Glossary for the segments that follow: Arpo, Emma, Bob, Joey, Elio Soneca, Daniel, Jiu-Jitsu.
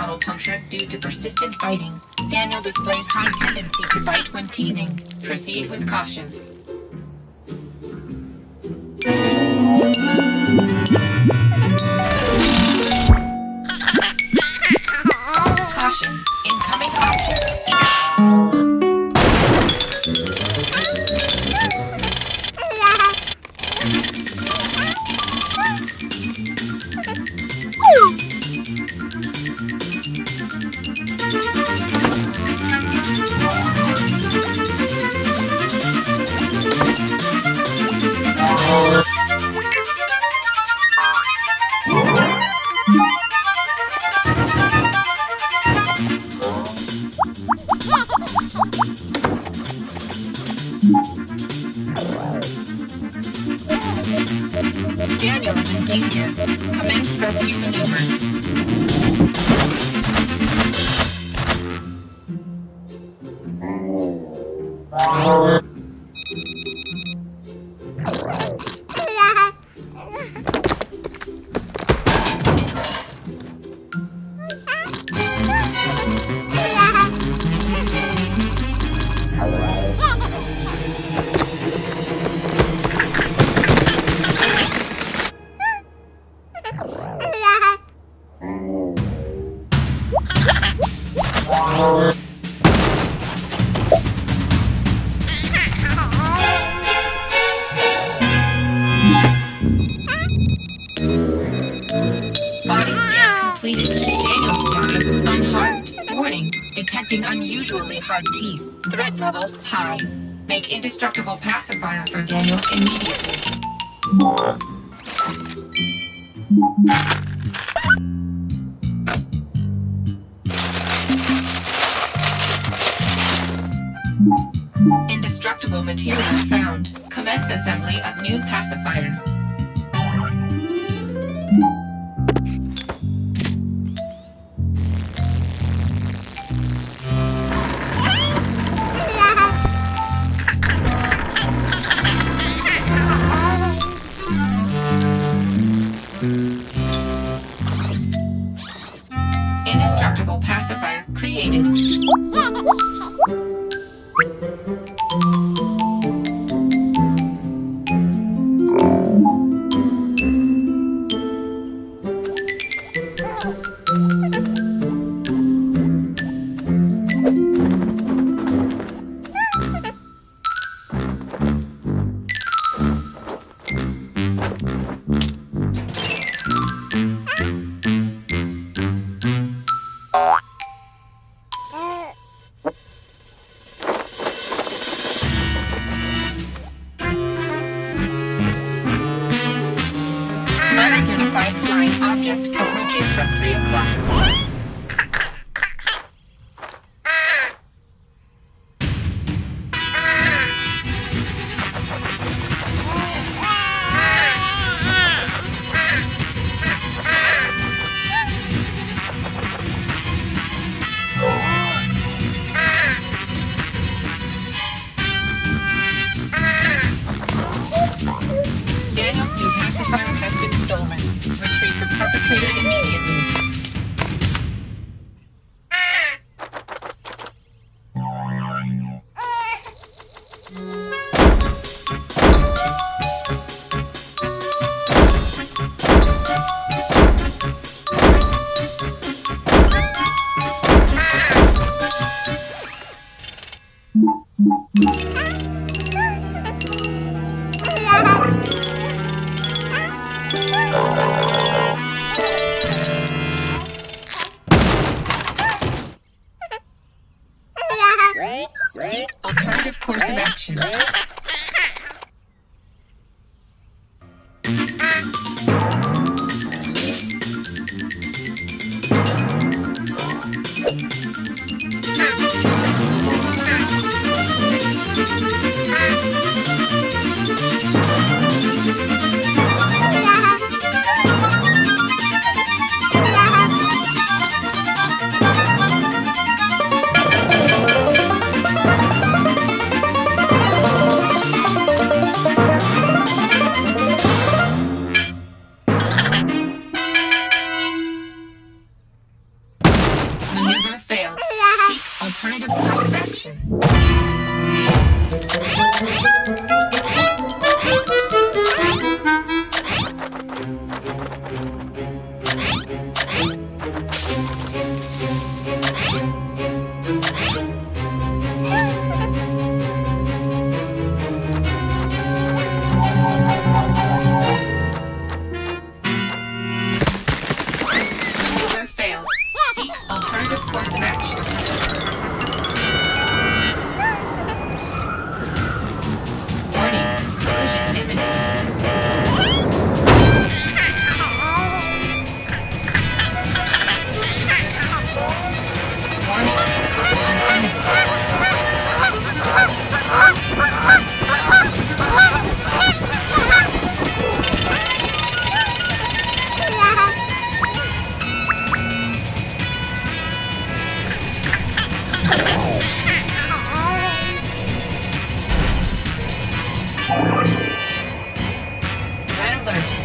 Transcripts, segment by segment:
bottle puncture due to persistent biting. Daniel displays high tendency to bite when teething. Proceed with caution. Caution, incoming object. Daniel is in danger. Commence rescue maneuver. Unusually hard teeth. Threat level high. Make indestructible pacifier for Daniel immediately. Indestructible material found. Commence assembly of new pacifier.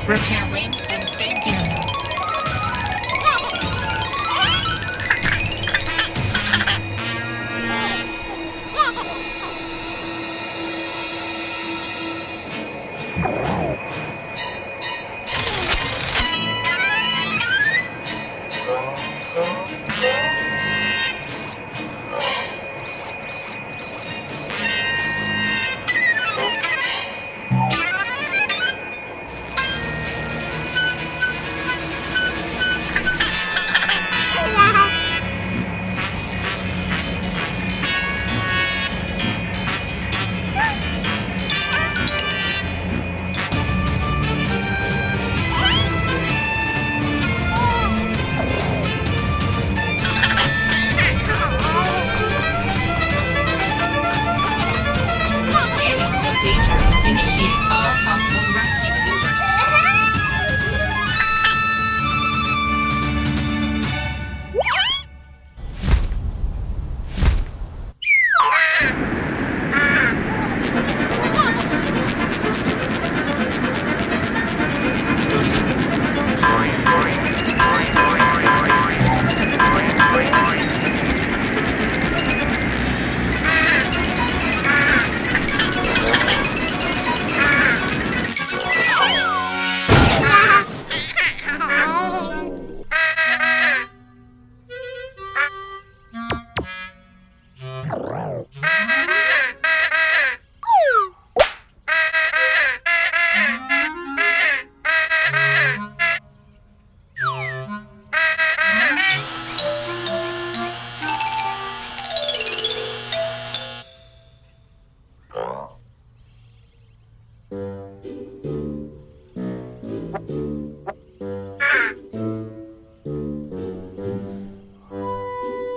Repair wing and save Daniel.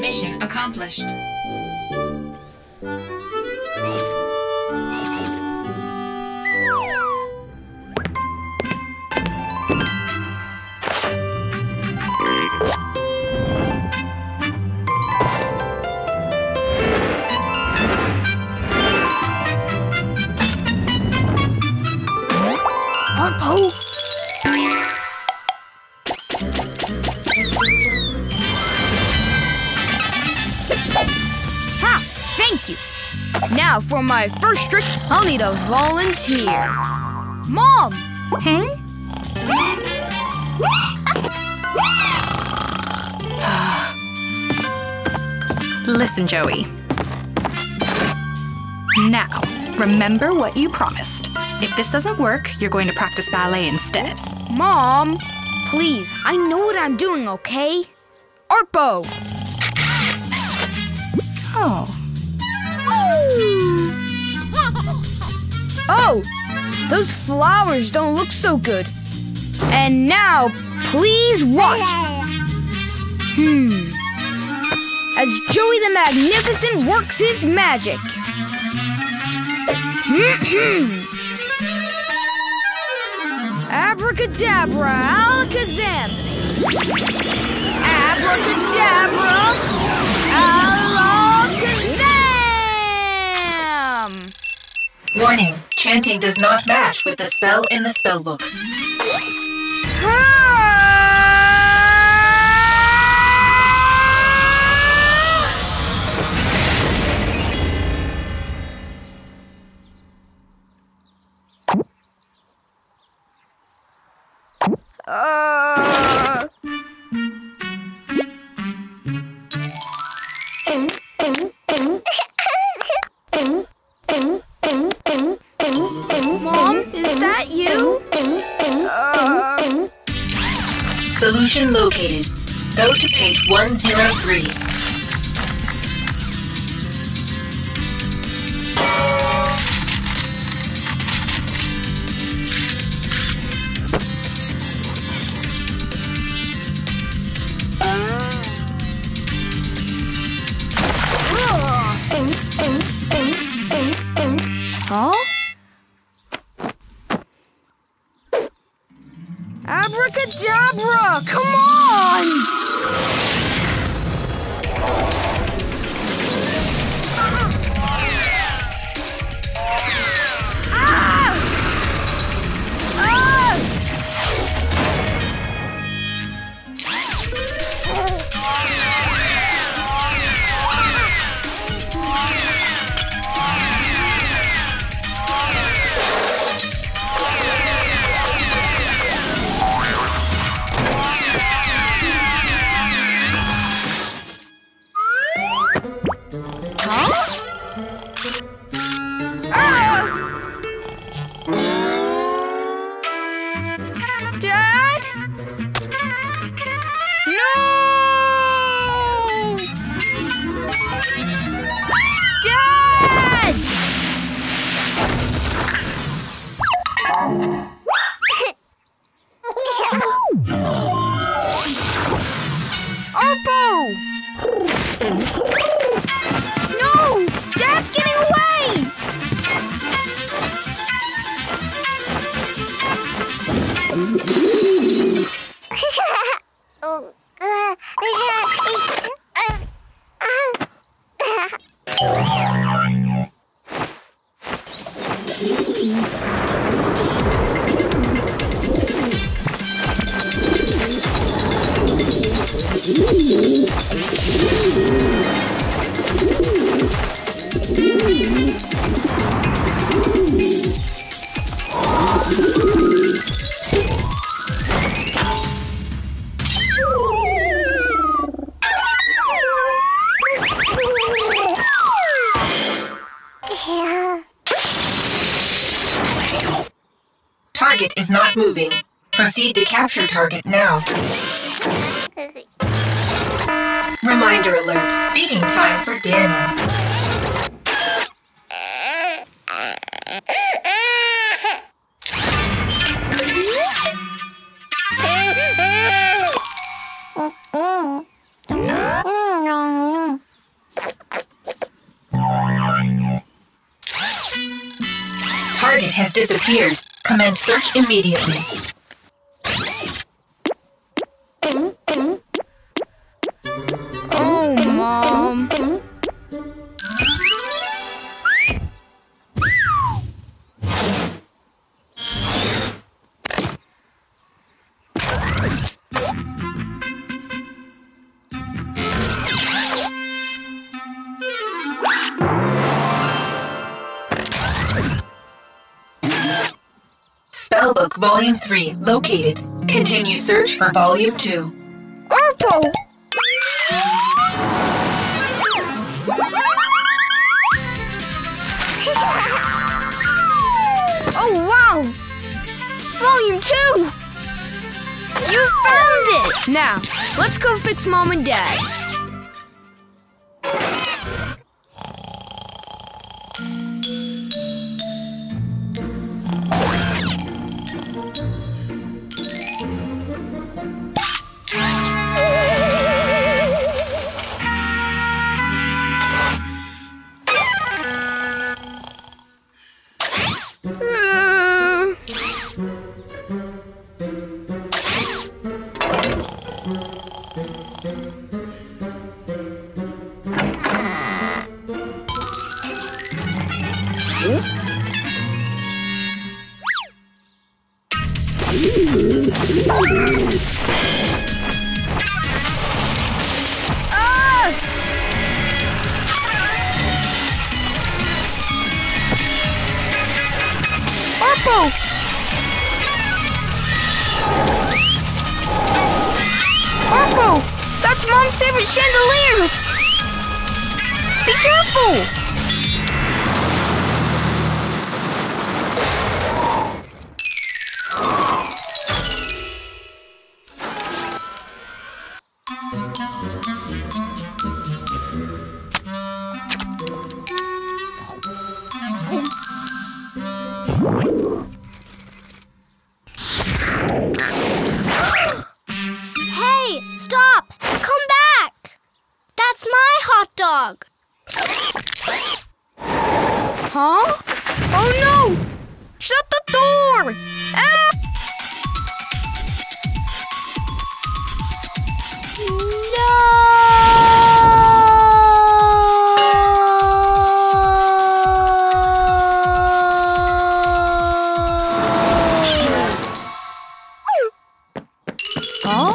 Mission accomplished. Arpo! Now for my first trick, I'll need a volunteer. Mom! Hey? Listen, Joey. Now, remember what you promised. If this doesn't work, you're going to practice ballet instead. Mom! Please, I know what I'm doing, okay? Arpo! Oh. Oh, those flowers don't look so good. And now, please watch. As Joey the Magnificent works his magic. Abracadabra, alakazam. Abracadabra, alakazam. Warning. Chanting does not match with the spell in the spellbook. Solution located. Go to page 103. Huh? Abracadabra! Come on! Ah! Ah! Target is not moving. Proceed to capture target now. Reminder alert. Feeding time for Daniel. Target has disappeared. Commence search immediately. Oh, Mom. Spellbook Volume 3 located. Continue search for Volume 2. Arpo! Oh wow! Volume 2! You found it! Now, let's go fix Mom and Dad. Arpo! That's Mom's favorite chandelier! Be careful! Huh? Oh no! Shut the door! Emma! No! Huh?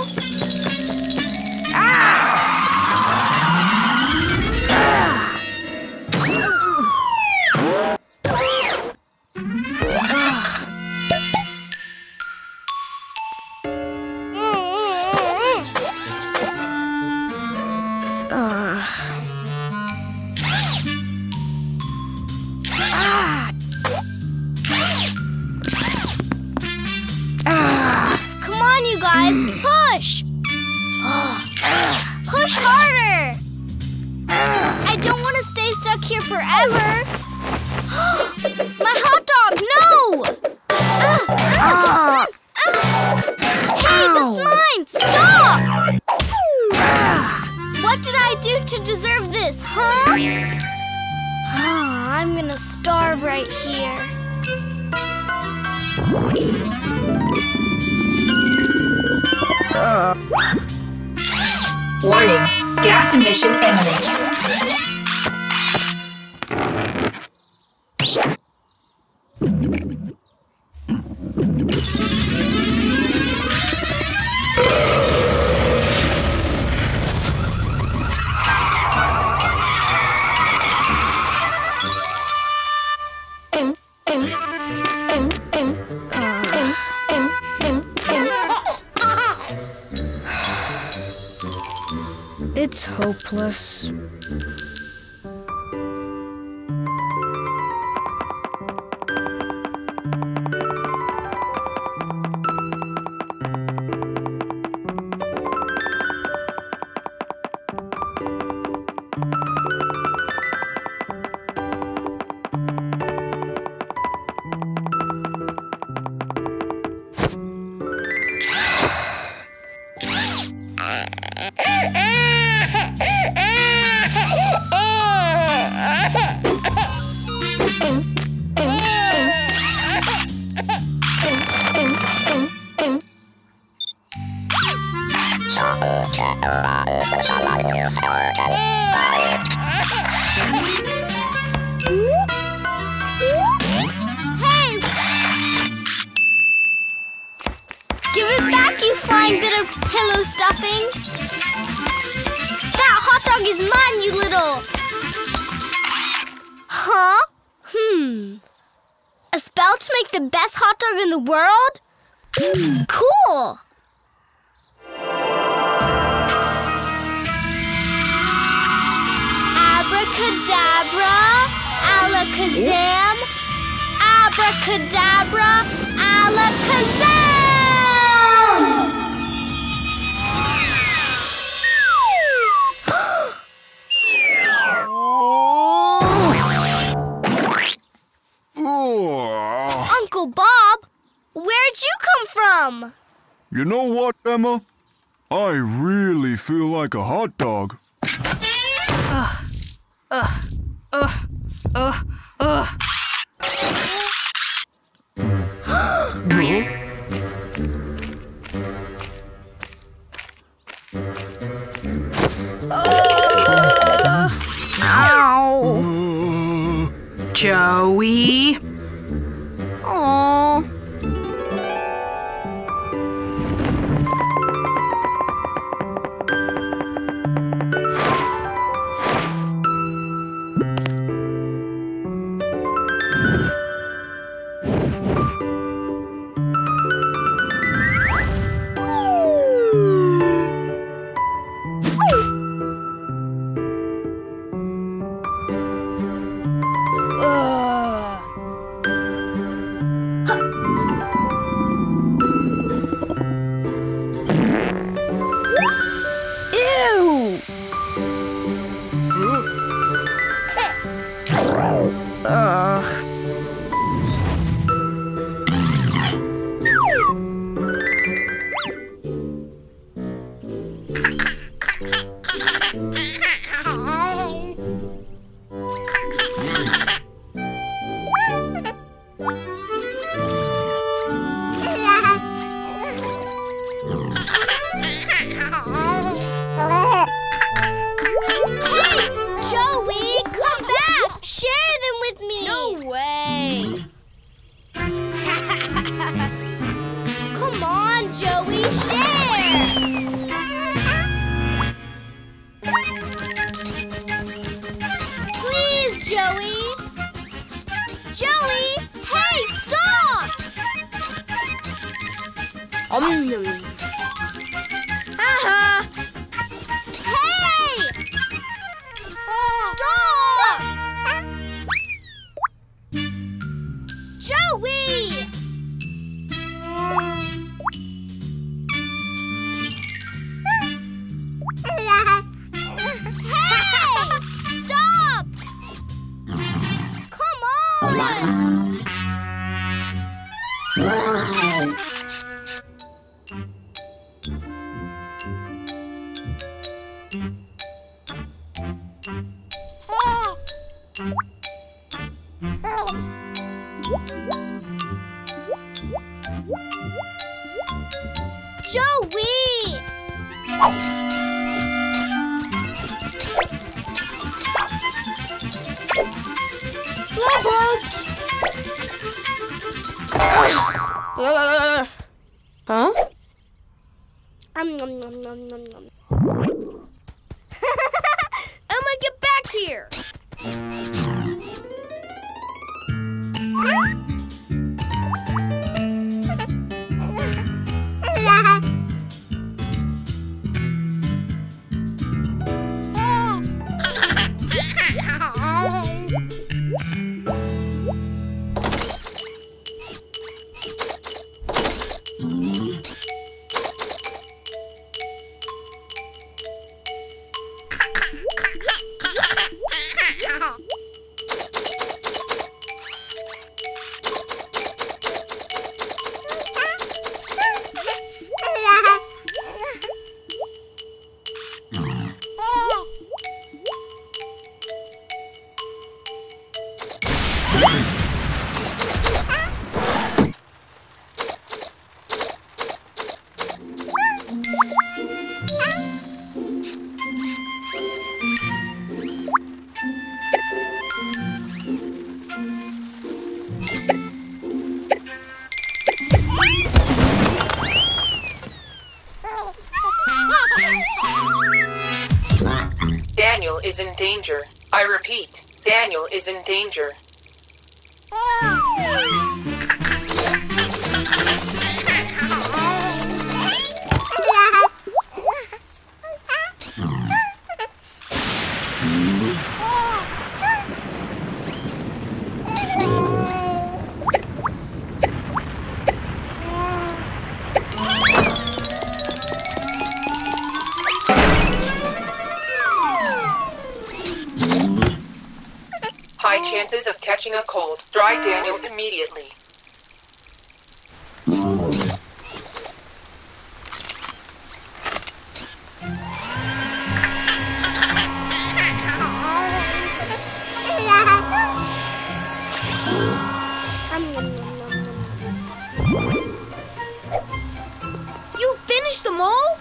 Push! Push harder! I don't want to stay stuck here forever! My hot dog, no! Hey, that's mine! Stop! What did I do to deserve this, huh? I'm gonna starve right here. Warning, gas emission imminent. It's hopeless. You know what, Emma? I really feel like a hot dog. Ow! Joey? Aww. Daniel is in danger. I repeat, Daniel is in danger. Chances of catching a cold. Dry Daniel immediately. You finished them all?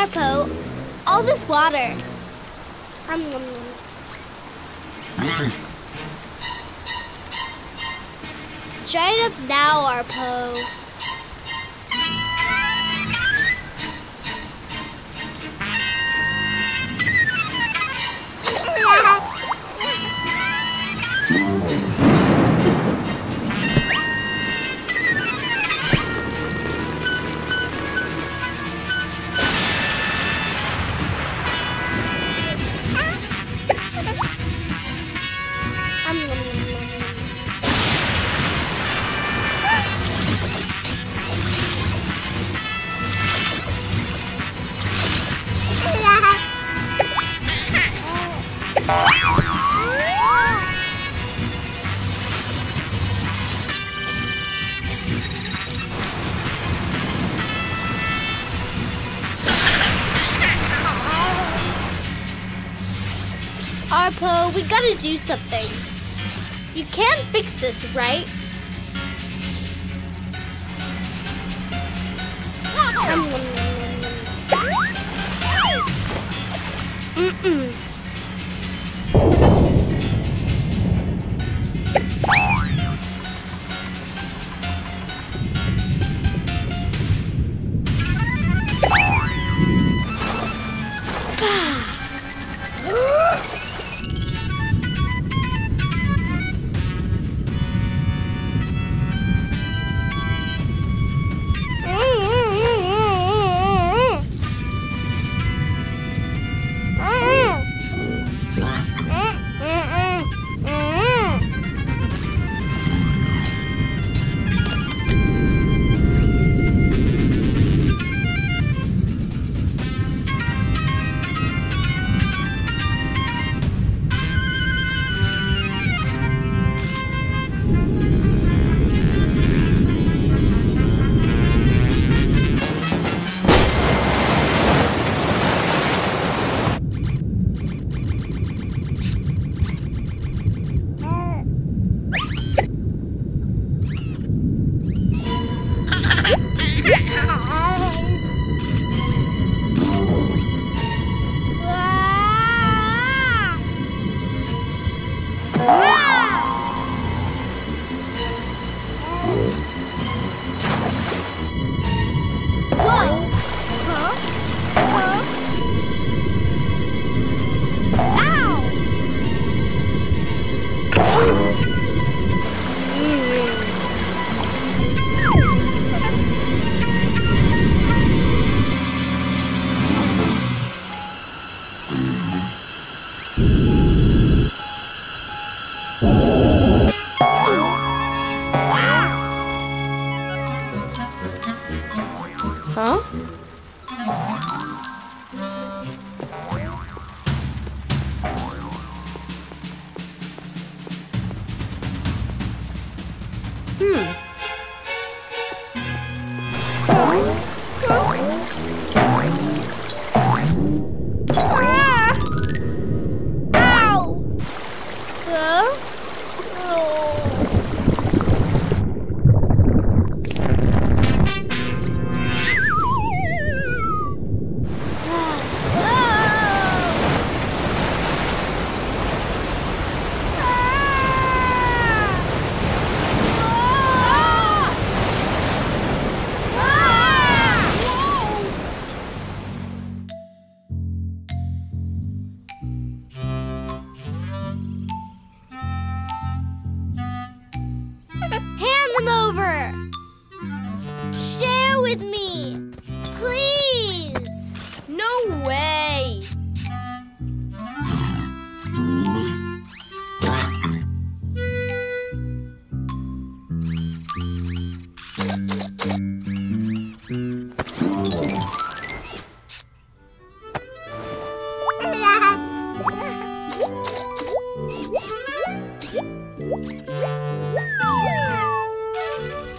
Arpo, all this water. Dry it up now, Arpo. Arpo, we gotta do something. You can fix this, right? Huh?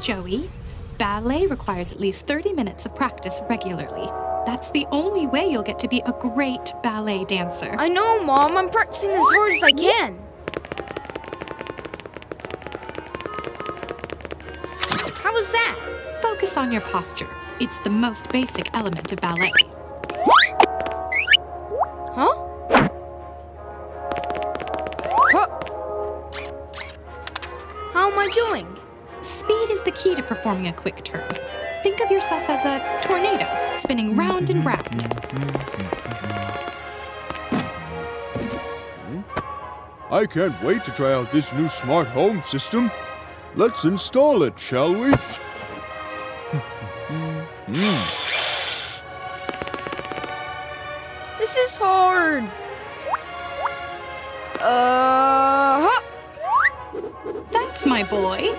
Joey, ballet requires at least 30 minutes of practice regularly. That's the only way you'll get to be a great ballet dancer. I know, Mom. I'm practicing as hard as I can. How was that? Focus on your posture. It's the most basic element of ballet. Huh? Key to performing a quick turn. Think of yourself as a tornado spinning round and round. I can't wait to try out this new smart home system. Let's install it, shall we? This is hard. That's my boy.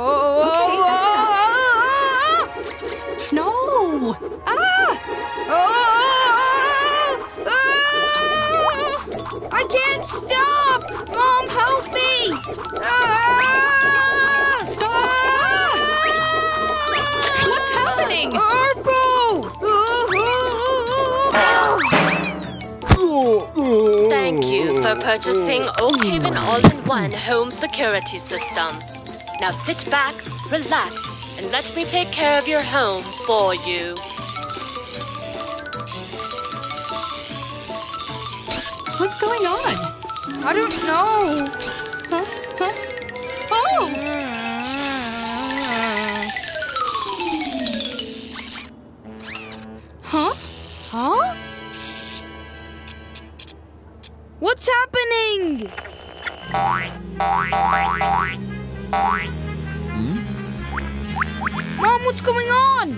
Okay, that's enough. No! I can't stop! Mom, help me! Stop! What's happening? Arpo! Thank you for purchasing Oak Haven All-in-One Home Security Systems. Now sit back, relax, and let me take care of your home for you. What's going on? I don't know. Huh? Huh? Oh! Huh? Huh? What's happening? Mom, what's going on?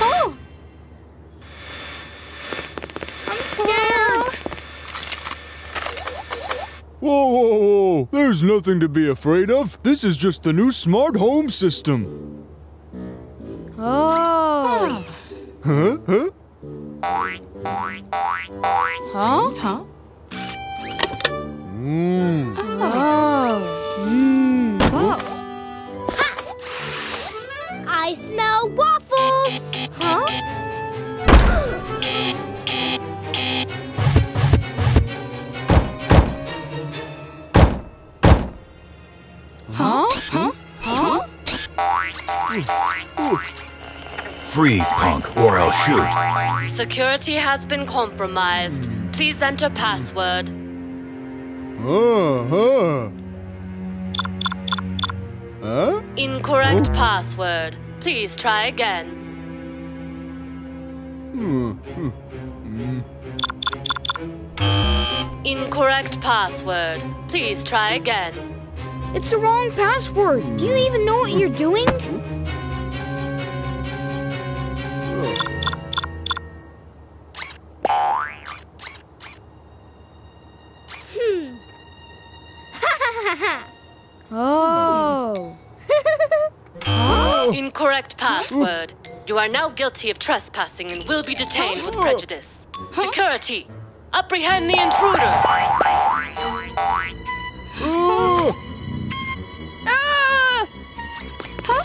Oh! I'm scared! Whoa, whoa, whoa! There's nothing to be afraid of. This is just the new smart home system. Oh! Huh? Huh? Huh? Huh? Mm. Oh. Mm. Whoa. Ha! I smell waffles. Huh? Huh? Huh? Huh? Freeze, punk, or I'll shoot. Security has been compromised. Please enter password. Incorrect password. Please try again. Incorrect password. Please try again. It's the wrong password. Do you even know what you're doing? Oh. Incorrect password. You are now guilty of trespassing and will be detained with prejudice. Security, apprehend the intruder. Ah! Huh?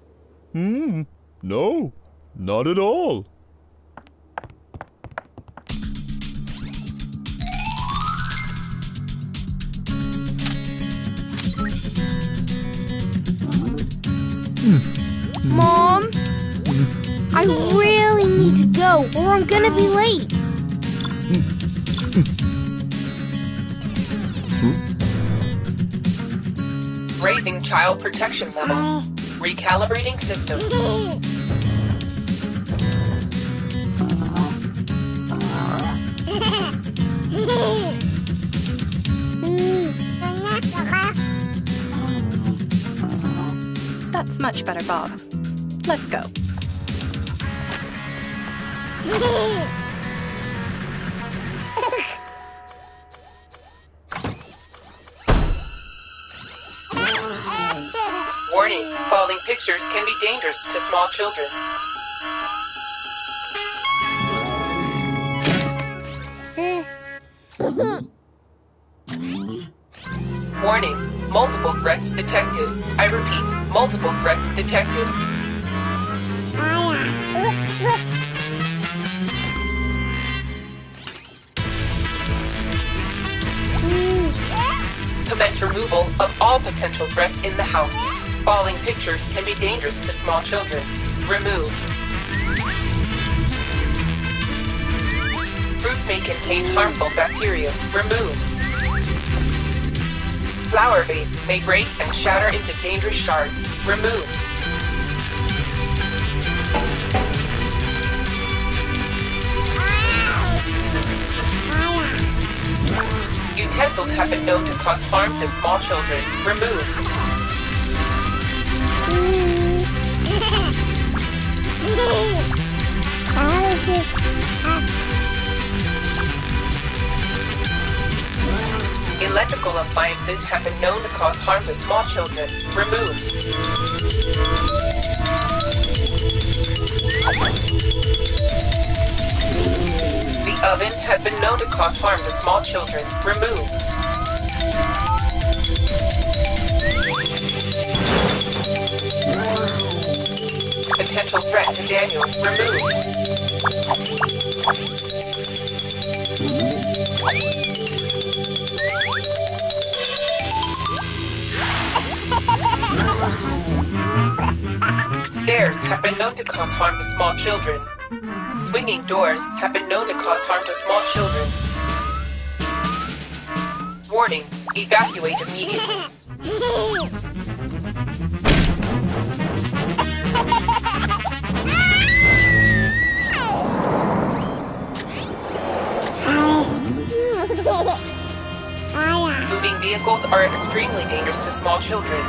No, not at all. Mom, I really need to go or I'm gonna be late. Raising child protection level. Recalibrating system. That's much better, Bob. Let's go. Warning, falling pictures can be dangerous to small children. Warning, multiple threats detected. I repeat, multiple threats detected. Commence removal of all potential threats in the house. Falling pictures can be dangerous to small children. Remove. Fruit may contain harmful bacteria. Remove. Flower vase may break and shatter into dangerous shards. Remove. Utensils have been known to cause harm to small children. Remove. Electrical appliances have been known to cause harm to small children. Remove. The oven has been known to cause harm to small children. Remove. Potential threat to Daniel. Remove. Stairs have been known to cause harm to small children. Swinging doors have been known to cause harm to small children. Warning, evacuate immediately. Moving vehicles are extremely dangerous to small children.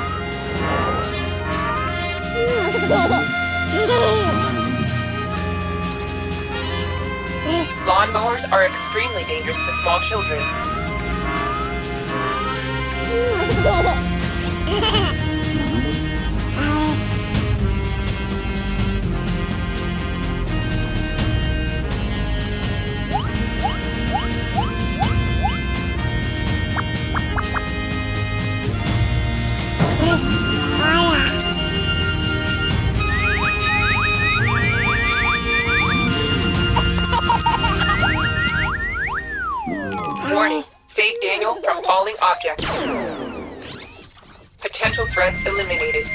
Lawnmowers are extremely dangerous to small children. Object. Potential threat eliminated.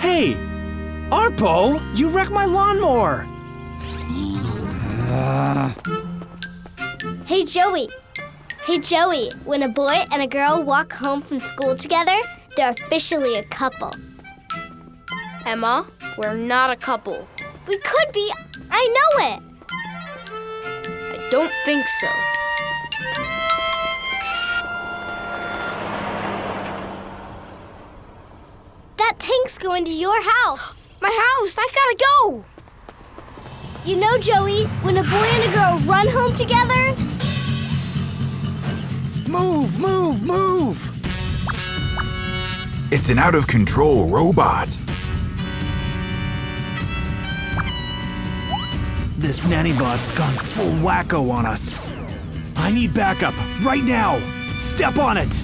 Hey, Arpo, you wrecked my lawnmower. Hey Joey, when a boy and a girl walk home from school together, they're officially a couple. Emma, we're not a couple. We could be. I know it. I don't think so. That tank's going to your house. My house, I gotta go. You know, Joey, when a boy and a girl run home together, move, move, move! It's an out-of-control robot. This nannybot's gone full wacko on us. I need backup, right now! Step on it!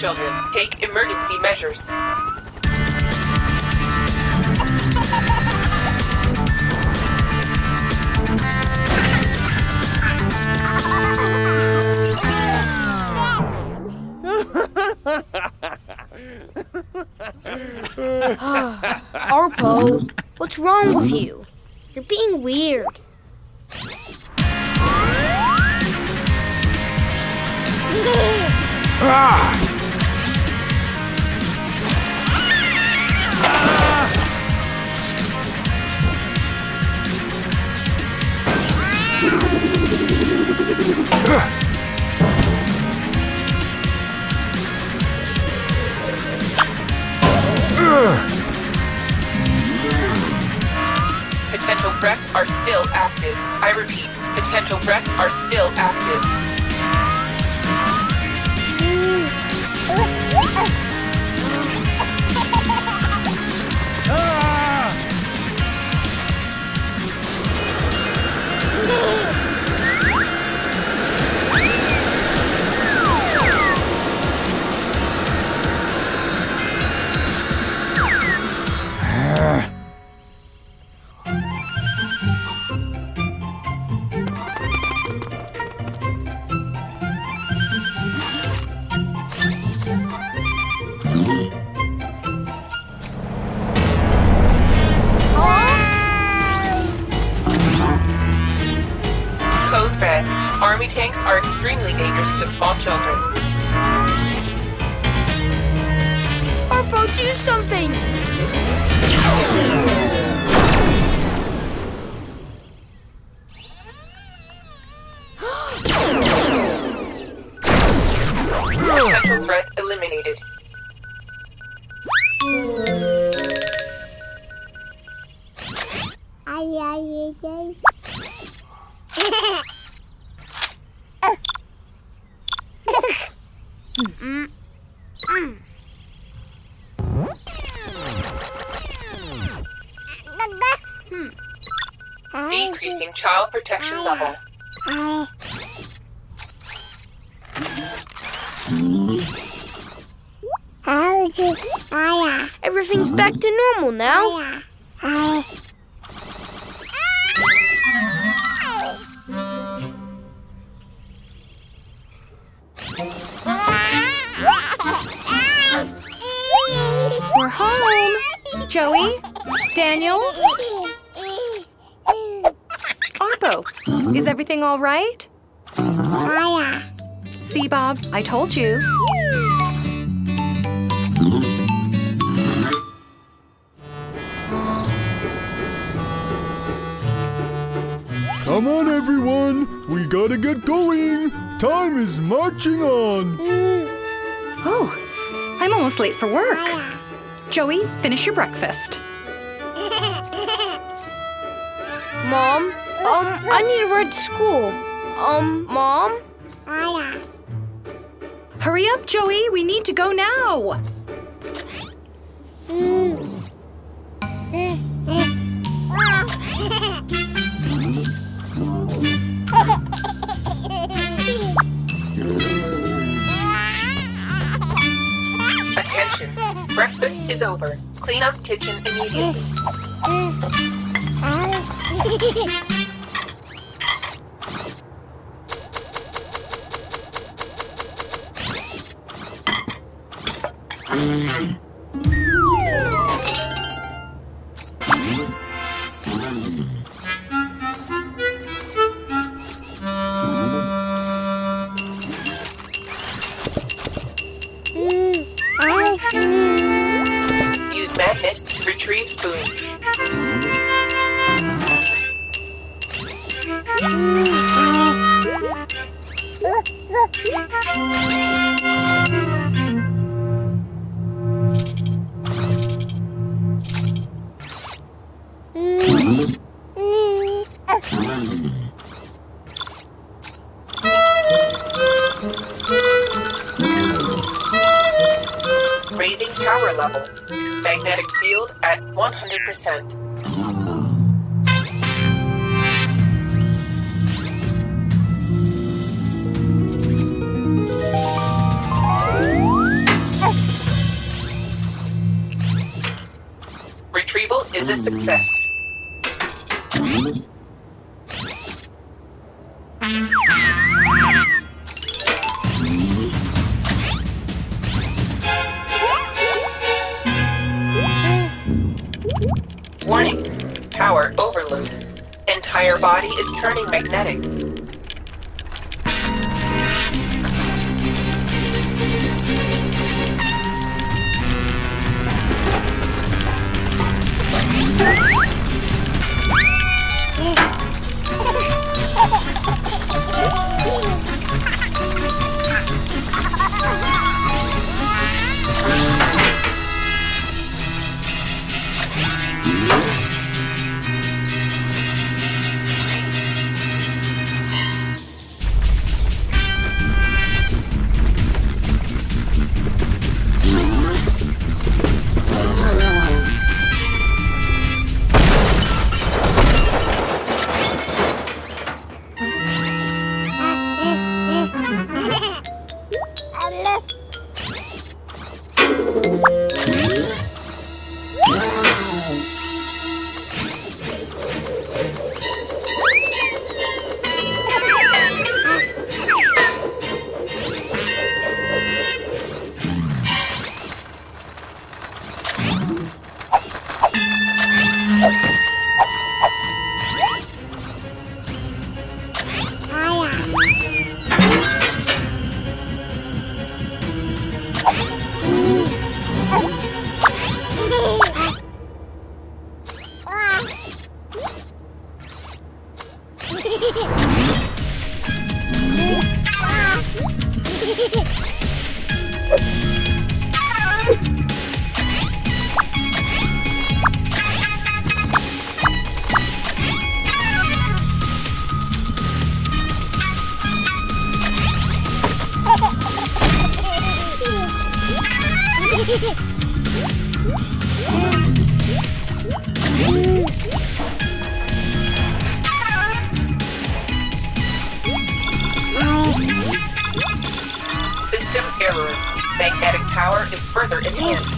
Children, take emergency measures. Arpo, what's wrong with you? You're being weird. Ah! Potential threats are still active. I repeat, potential threats are still active. tanks are extremely dangerous to small children. Arpo, do something! Potential threat eliminated. Decreasing child protection level. Everything's back to normal now. We're home. Joey, Daniel, Arpo, is everything all right? See, Bob, I told you. Come on, everyone. We gotta get going. Time is marching on. Oh, I'm almost late for work. Joey, finish your breakfast. Mom? I need to ride to school. Mom? Hurry up, Joey. We need to go now. Attention. Breakfast is over. Clean up kitchen immediately. Use magnet, retrieve spoon. Raising power level. Magnetic field at 100%. Retrieval is a success. Warning, power overload. Entire body is turning magnetic. System error. Magnetic power is further enhanced.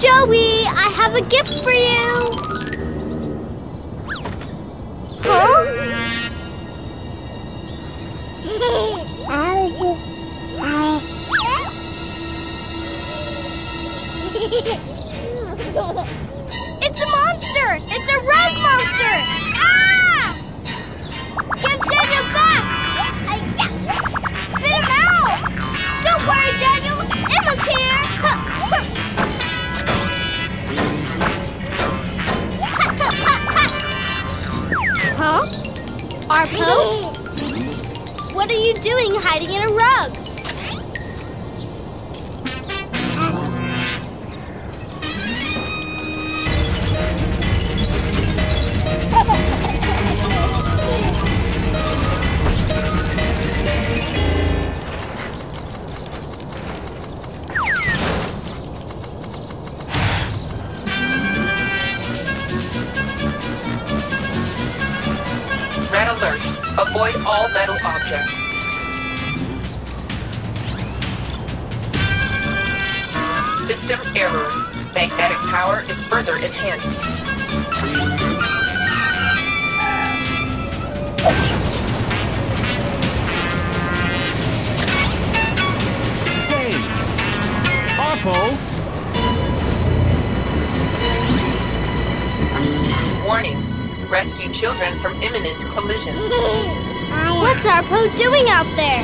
Joey, I have a gift for you. Huh? It's a monster! It's a rogue monster! Ah! Give Daniel back! Spit him out! Don't worry, Daniel! Emma's here! Huh? Arpo? What are you doing hiding in a rug? Avoid all metal objects. System error. Magnetic power is further enhanced. Hey! Arpo! Warning. Rescue children from imminent collision. What's Arpo doing out there?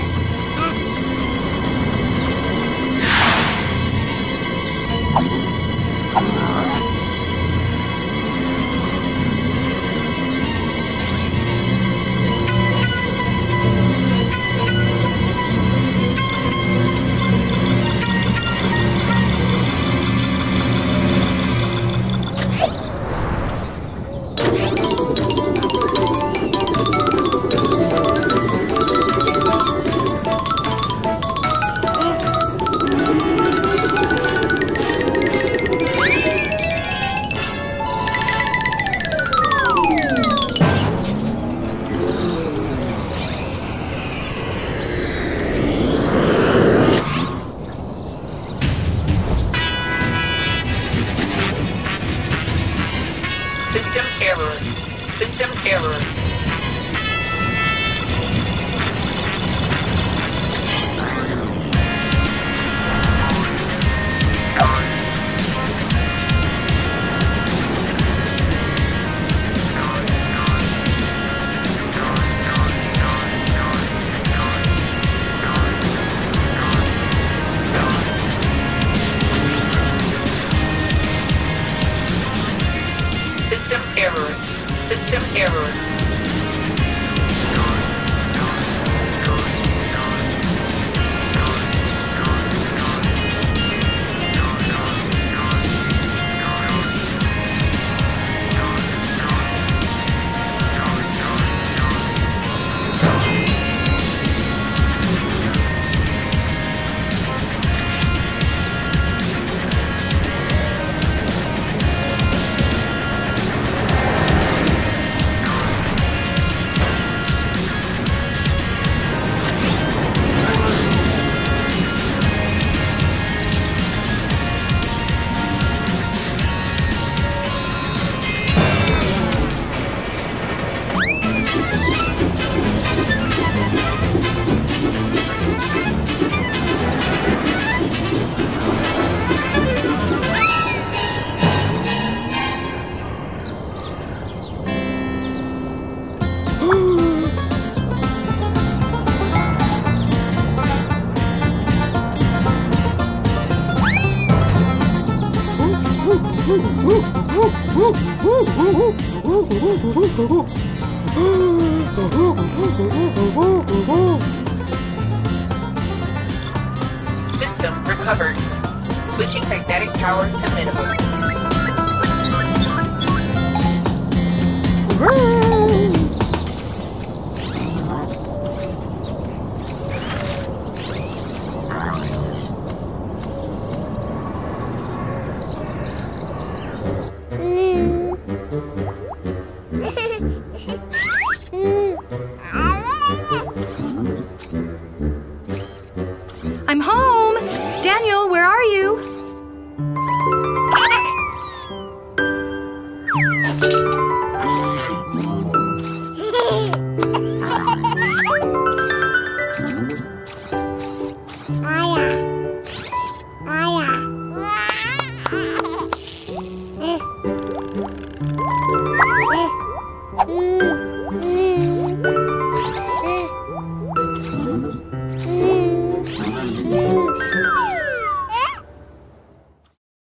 Woo! System recovered. Switching magnetic power to minimum.